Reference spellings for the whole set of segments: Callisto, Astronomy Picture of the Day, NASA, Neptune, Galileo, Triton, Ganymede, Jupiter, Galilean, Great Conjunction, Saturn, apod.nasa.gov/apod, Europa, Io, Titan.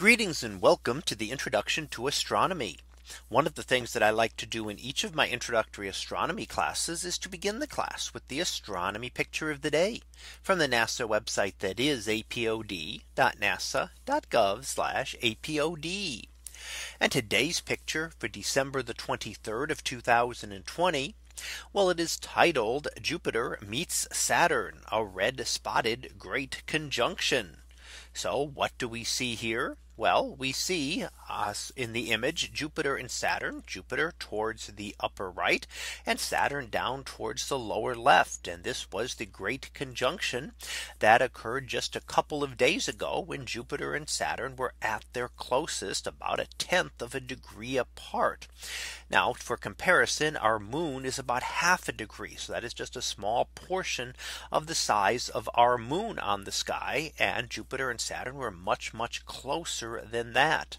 Greetings and welcome to the introduction to astronomy. One of the things that I like to do in each of my introductory astronomy classes is to begin the class with the astronomy picture of the day from the NASA website, that is apod.nasa.gov/apod. And today's picture for December the 23rd of 2020. Well, it is titled Jupiter meets Saturn, a red spotted great conjunction. So what do we see here? Well, we see in the image Jupiter and Saturn, Jupiter towards the upper right and Saturn down towards the lower left. And this was the great conjunction that occurred just a couple of days ago when Jupiter and Saturn were at their closest, about 1/10 of a degree apart. Now, for comparison, our moon is about 1/2 a degree. So that is just a small portion of the size of our moon on the sky, and Jupiter and Saturn were much, much closer than that.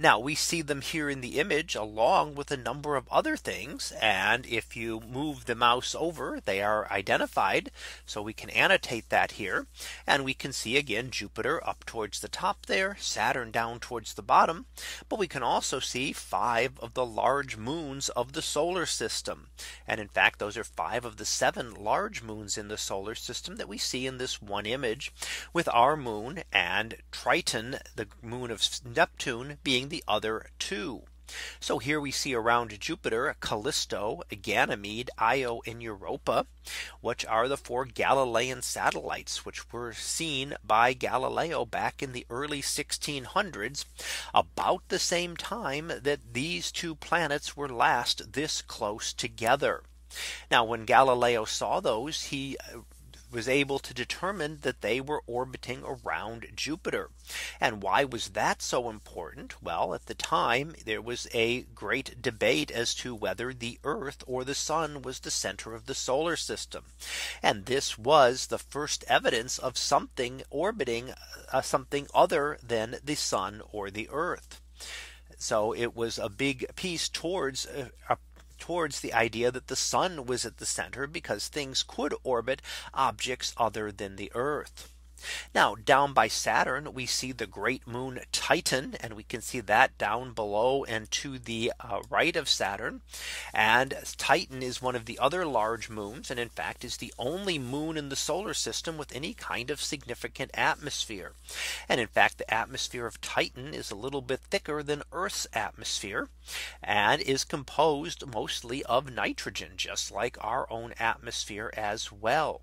Now we see them here in the image along with a number of other things, and if you move the mouse over, they are identified, so we can annotate that here, and we can see again Jupiter up towards the top there, Saturn down towards the bottom, but we can also see 5 of the large moons of the solar system, and in fact those are 5 of the 7 large moons in the solar system that we see in this one image, with our moon and Triton, the moon of Neptune, being the other 2. So here we see around Jupiter, Callisto, Ganymede, Io, and Europa, which are the 4 Galilean satellites, which were seen by Galileo back in the early 1600s, about the same time that these 2 planets were last this close together. Now, when Galileo saw those, he was able to determine that they were orbiting around Jupiter. And why was that so important? Well, at the time, there was a great debate as to whether the Earth or the Sun was the center of the solar system. And this was the first evidence of something orbiting something other than the Sun or the Earth. So it was a big piece towards towards the idea that the sun was at the center, because things could orbit objects other than the Earth. Now down by Saturn, we see the great moon Titan, and we can see that down below and to the right of Saturn. And Titan is one of the other large moons, and in fact is the only moon in the solar system with any kind of significant atmosphere. And in fact, the atmosphere of Titan is a little bit thicker than Earth's atmosphere, and is composed mostly of nitrogen, just like our own atmosphere as well.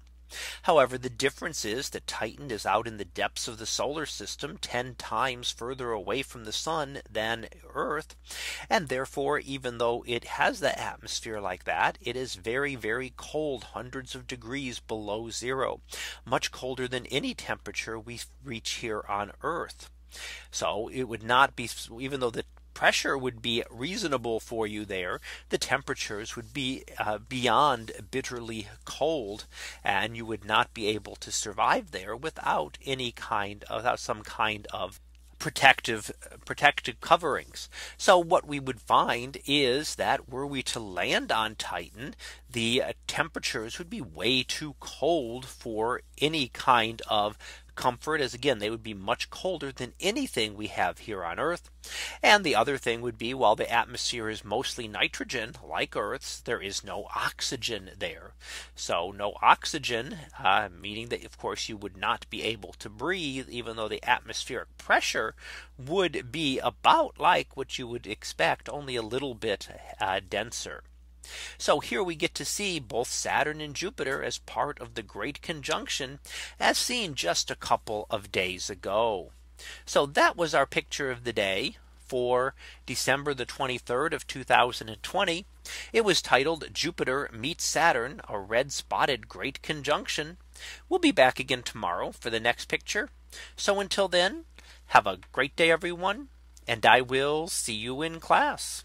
However, the difference is that Titan is out in the depths of the solar system 10 times further away from the sun than Earth. And therefore, even though it has the atmosphere like that, it is very, very cold, hundreds of degrees below zero, much colder than any temperature we reach here on Earth. So it would not be, even though the pressure would be reasonable for you there, the temperatures would be beyond bitterly cold, and you would not be able to survive there without any kind of, some kind of protective coverings. So what we would find is that were we to land on Titan, the temperatures would be way too cold for any kind of comfort, as again they would be much colder than anything we have here on Earth. And the other thing would be, while the atmosphere is mostly nitrogen like Earth's, there is no oxygen there. So no oxygen, meaning that of course you would not be able to breathe, even though the atmospheric pressure would be about like what you would expect, only a little bit denser. So here we get to see both Saturn and Jupiter as part of the great conjunction, as seen just a couple of days ago. So that was our picture of the day for December the 23rd of 2020. It was titled Jupiter meets Saturn, a red spotted great conjunction. We'll be back again tomorrow for the next picture. So until then, have a great day, everyone, and I will see you in class.